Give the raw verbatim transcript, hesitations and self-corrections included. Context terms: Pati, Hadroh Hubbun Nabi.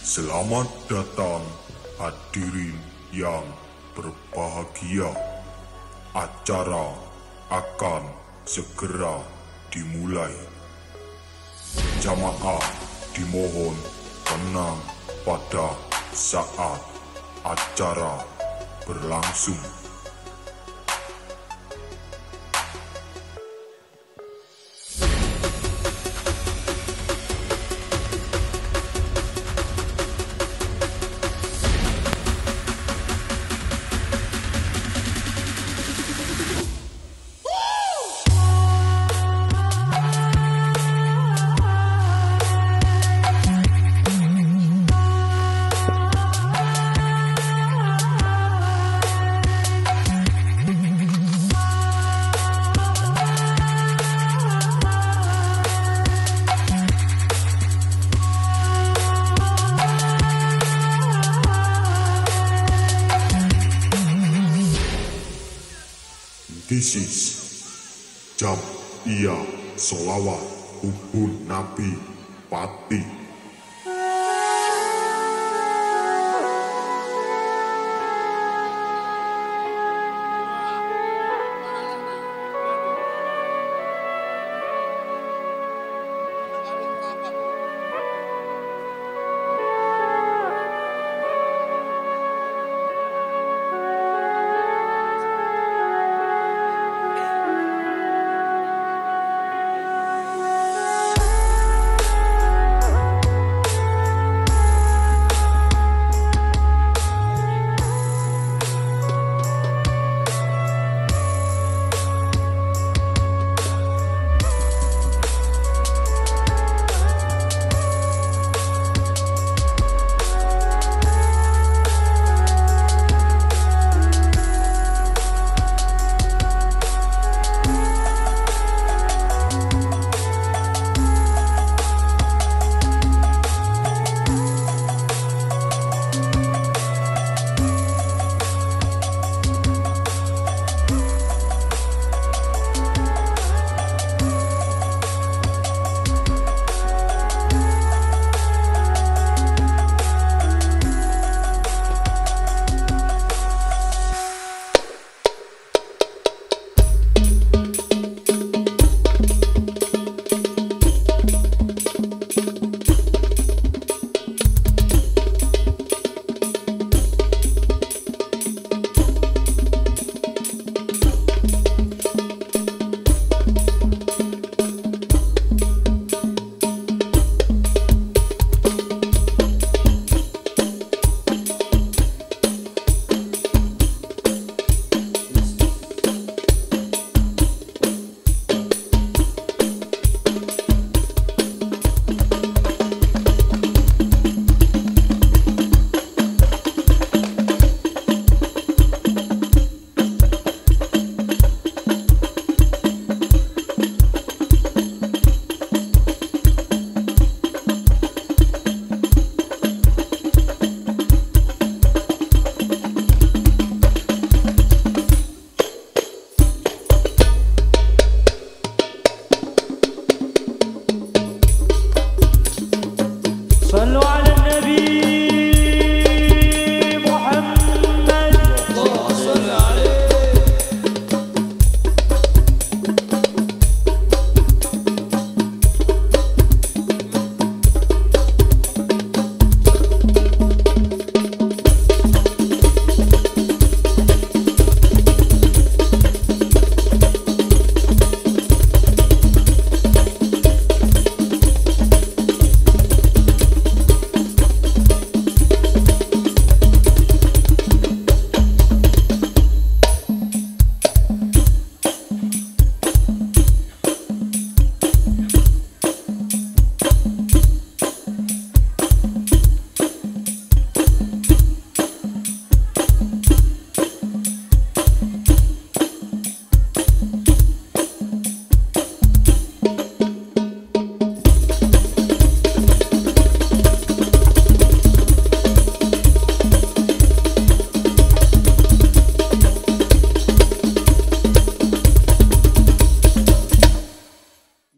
Selamat datang hadirin yang berbahagia. Acara akan segera dimulai. Jamaah dimohon tenang pada saat acara berlangsung. This is Jam'iyah Sholawat Hubbun Nabi Pati.